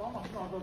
Tamam, orada.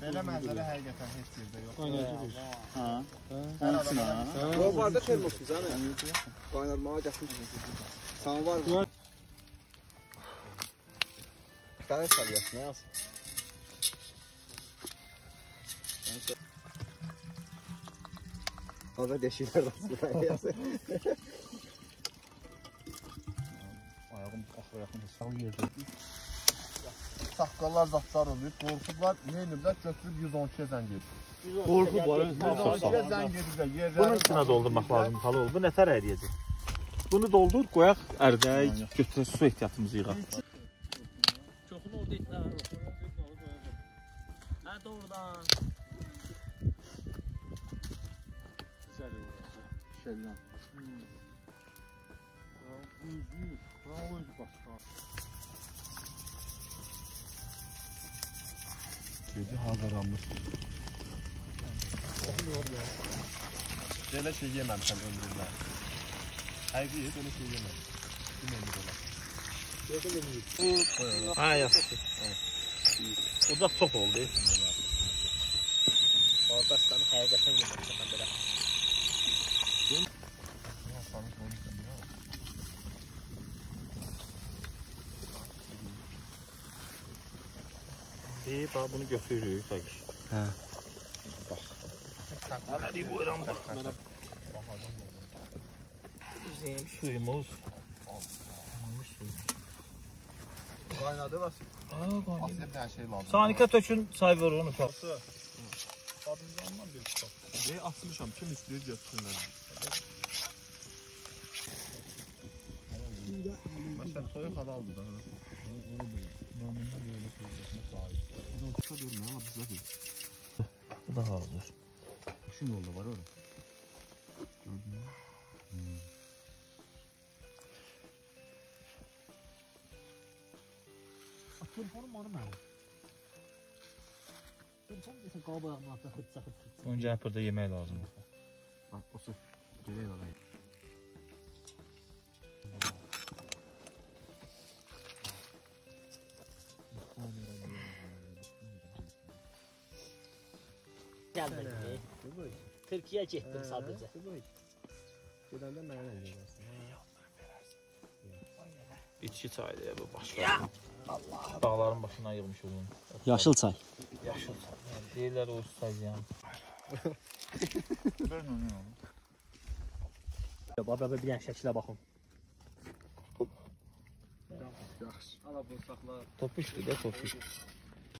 Belə mənzərə həqiqətən heç yerdə yoxdur. Hə. Həmçinin. Bu barda termosuz ha. Qaynarmağa gətirmişəm. Sən var mı? Tane salıyasın ya. Orada deşiklər var. Ayağım axıra yaxın sağ yerdə. Saqqallar zatlar olub, qorxublar, neyniblər, götürüb 112-yə zəng edir. Qorxublar, 112-yə zəng edirlər, yerləri... Bunun içinə doldurmaq lazım, halı oldu, nə tər əriyəcək? Bunu doldur, qoyaq ərdək, götürə su ehtiyatımızı yığaq. Çoxun orada etlər, hə, doğrudan. Şəllan. Özü, özü başqa. Dedi hazırlanmış. Belə şey yeməmişəm ömrümdə. Həqiqət belə şey yeməmişəm. Bilməyəm olar. Yoxsa bilməyəm. Ha, yaxşı. Ocaq çox oldu. Qardaşlarım həqiqətən yeməmişəm belə. Bak bunu götürürük tek. He. Bak. Hadi buyurun bak. Bizim suyumuz. Kaynadı bas. Aslında her şey lazım. Sanika tökün sayı ver onu tak. Adımda ondan bir tak. Ve atmışam kim istiyor götürsünler. Mesela soyu kadar aldı da. Bu daha hazır. Şu yolda var orada. Gördün mü? Telefonum var mı? Telefonum desin kalba ayağımın altına hıtsa hıtsa. Önce hapırda yemək lazım. Bak o sırf. Geley alayım. Türkiye'ye gittim sadece. Buradan da mənə İçki çaydır ya bu başqa. Dağların başından yığmış olun. Yaşıl çay. Yaşıl çay. Deyirlər o çaydan. Görün onu. Baba bir dənə şəkilə baxın. Yaxşı. Ala bunu saxla. Topuşdur da topuş.